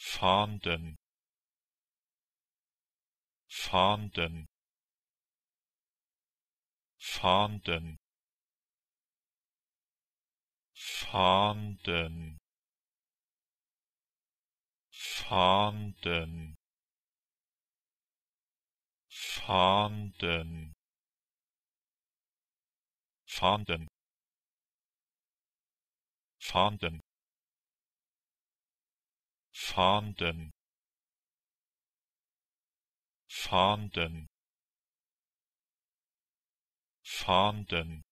fahnden, fahnden, fahnden, fahnden, fahnden, fahnden, fahnden, fahnden, fahnden, fahnden, fahnden,